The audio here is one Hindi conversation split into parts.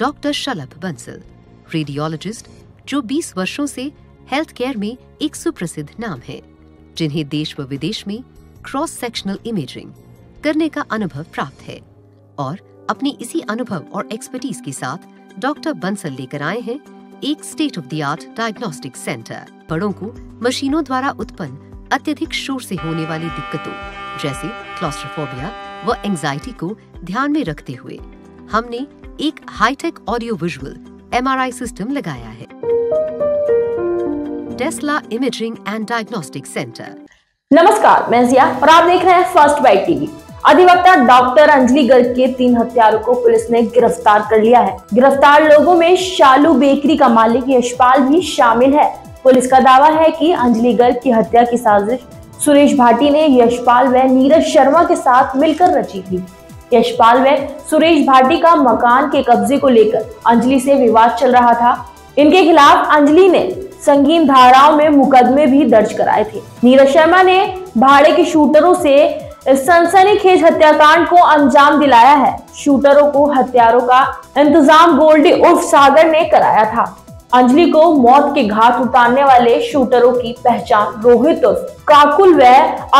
डॉक्टर शलभ बंसल, रेडियोलॉजिस्ट जो 20 वर्षों से हेल्थ केयर में एक सुप्रसिद्ध नाम है, जिन्हें देश व विदेश में क्रॉस सेक्शनल इमेजिंग करने का अनुभव प्राप्त है। और अपने इसी अनुभव और एक्सपर्टीज के साथ डॉक्टर बंसल लेकर आए हैं एक state of the art diagnostics centre, बड़ों को मशीनों द्वारा उत्पन्न अत्यधिक शोर से होने वाली दिक्कतों जैसे क्लॉस्ट्रोफोबिया व एंजाइटी को ध्यान में रखते हुए हमने एक hi tech audio visual MRI system लगाया है। Tesla imaging and diagnostics centre. नमस्कार, मैं जिया और आप देख रहे हैं फर्स्ट बाइट टीवी। अधिवक्ता डॉक्टर अंजलि गर्ग के 3 हत्यारों को पुलिस ने गिरफ्तार कर लिया है। गिरफ्तार लोगों में शालू बेकरी का मालिक यशपाल भी शामिल है। पुलिस का दावा है कि अंजलि गर्ग की हत्या की साजिश सुरेश भाटी ने यशपाल व नीरज शर्मा के साथ मिलकर रची थी। यशपाल व सुरेश भाटी का मकान के कब्जे को लेकर अंजलि से विवाद चल रहा था। इनके खिलाफ अंजलि ने संगीन धाराओं में मुकदमे भी दर्ज कराए थे। नीरज शर्मा ने भाड़े के शूटरों से सनसनीखेज हत्याकांड को अंजाम दिलाया है। शूटरों को हथियारों का इंतजाम गोल्डी उर्फ सागर ने कराया था। अंजलि को मौत के घाट उतारने वाले शूटरों की पहचान रोहित उर्फ काकुल व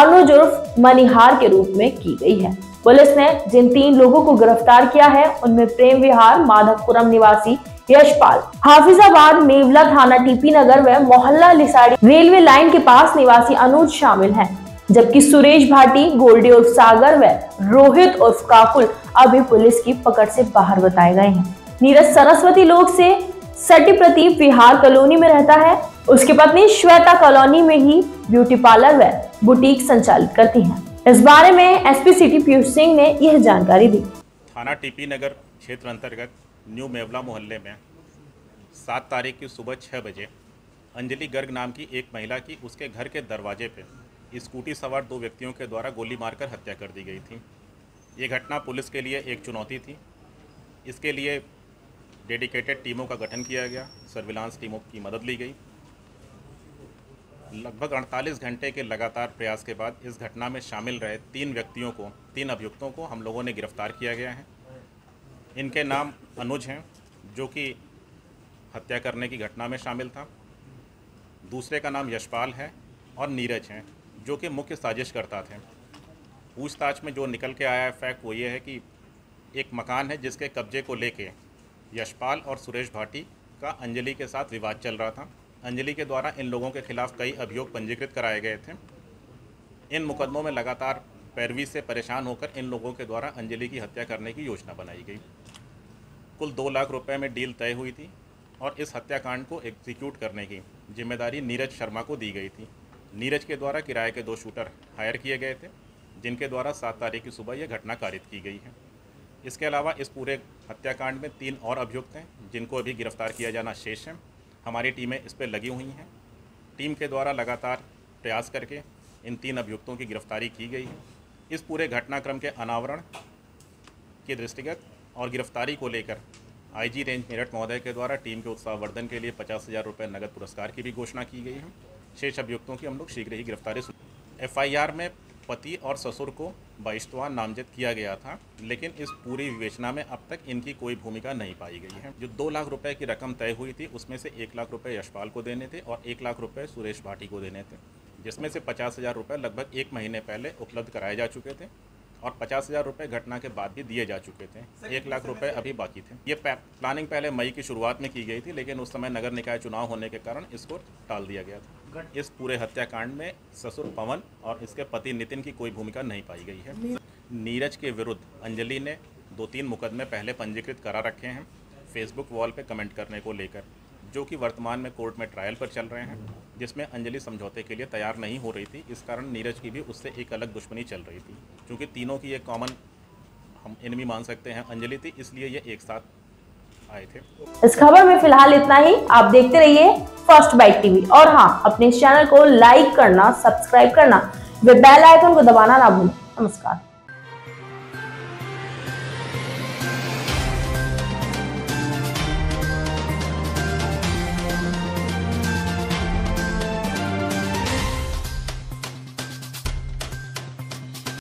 अनुज उर्फ मनिहार के रूप में की गई है। पुलिस ने जिन 3 लोगों को गिरफ्तार किया है उनमें प्रेम विहार माधवपुरम निवासी यशपाल, हाफिजाबाद नेवला थाना टीपी नगर व मोहल्ला लिसाड़ी रेलवे लाइन के पास निवासी अनुज शामिल है, जबकि सुरेश भाटी, गोल्डी उर्फ सागर व रोहित उर्फ काकुल अभी पुलिस की पकड़ से बाहर बताए गए हैं। नीरज सरस्वती लोक से सटी प्रतीप विहार कॉलोनी में रहता है। उसकी पत्नी श्वेता कॉलोनी में ही ब्यूटी पार्लर व बुटीक संचालित करती हैं। इस बारे में एसपी सिटी पीयूष सिंह ने यह जानकारी दी। थाना टीपी नगर क्षेत्र अंतर्गत न्यू मेवला मोहल्ले में 7 तारीख की सुबह 6 बजे अंजलि गर्ग नाम की एक महिला की उसके घर के दरवाजे पे स्कूटी सवार 2 व्यक्तियों के द्वारा गोली मारकर हत्या कर दी गई थी। ये घटना पुलिस के लिए एक चुनौती थी। इसके लिए डेडिकेटेड टीमों का गठन किया गया, सर्विलांस टीमों की मदद ली गई। लगभग 48 घंटे के लगातार प्रयास के बाद इस घटना में शामिल रहे 3 अभियुक्तों को हम लोगों ने गिरफ्तार किया गया है। इनके नाम अनुज हैं जो कि हत्या करने की घटना में शामिल था। दूसरे का नाम यशपाल है और नीरज हैं जो कि मुख्य साजिशकर्ता थे। पूछताछ में जो निकल के आया फैक्ट वो ये है कि एक मकान है जिसके कब्जे को लेके यशपाल और सुरेश भाटी का अंजलि के साथ विवाद चल रहा था। अंजलि के द्वारा इन लोगों के खिलाफ कई अभियोग पंजीकृत कराए गए थे। इन मुकदमों में लगातार पैरवी से परेशान होकर इन लोगों के द्वारा अंजलि की हत्या करने की योजना बनाई गई। कुल 2 लाख रुपये में डील तय हुई थी और इस हत्याकांड को एग्जीक्यूट करने की जिम्मेदारी नीरज शर्मा को दी गई थी। नीरज के द्वारा किराए के 2 शूटर हायर किए गए थे, जिनके द्वारा 7 तारीख की सुबह यह घटना कारित की गई है। इसके अलावा इस पूरे हत्याकांड में 3 और अभियुक्त हैं जिनको अभी गिरफ्तार किया जाना शेष है। हमारी टीमें इस पर लगी हुई हैं। टीम के द्वारा लगातार प्रयास करके इन 3 अभियुक्तों की गिरफ्तारी की गई है। इस पूरे घटनाक्रम के अनावरण के दृष्टिगत और गिरफ्तारी को लेकर IG रेंज मेरठ महोदय के द्वारा टीम के उत्साहवर्धन के लिए 50,000 रुपये नगद पुरस्कार की भी घोषणा की गई है। शेष अभियुक्तों की हम लोग शीघ्र ही गिरफ्तारी। FIR में पति और ससुर को बहिष्तवा नामजद किया गया था, लेकिन इस पूरी विवेचना में अब तक इनकी कोई भूमिका नहीं पाई गई है। जो 2 लाख रुपए की रकम तय हुई थी उसमें से 1 लाख रुपये यशपाल को देने थे और 1 लाख रुपये सुरेश भाटी को देने थे, जिसमें से 50,000 रुपये लगभग 1 महीने पहले उपलब्ध कराए जा चुके थे और 50,000 रुपये घटना के बाद भी दिए जा चुके थे। 1 लाख रुपये अभी बाकी थे। ये प्लानिंग पहले मई की शुरुआत में की गई थी, लेकिन उस समय नगर निकाय चुनाव होने के कारण इसको टाल दिया गया था। इस पूरे हत्याकांड में ससुर पवन और इसके पति नितिन की कोई भूमिका नहीं पाई गई है। नीरज के विरुद्ध अंजलि ने 2-3 मुकदमे पहले पंजीकृत करा रखे हैं फेसबुक वॉल पर कमेंट करने को लेकर, जो कि वर्तमान में कोर्ट में ट्रायल पर चल रहे हैं, जिसमें अंजलि समझौते के लिए तैयार नहीं हो रही थी। इस कारण नीरज की भी उससे एक अलग दुश्मनी चल रही थी। क्योंकि तीनों की एक कॉमन हम एनिमी मान सकते हैं अंजलि थी, इसलिए ये एक साथ आए थे। इस खबर में फिलहाल इतना ही। आप देखते रहिए फर्स्ट बाइट टीवी और हाँ, अपने चैनल को लाइक करना, सब्सक्राइब करना, बेल आइकन को दबाना ना भूलें। नमस्कार।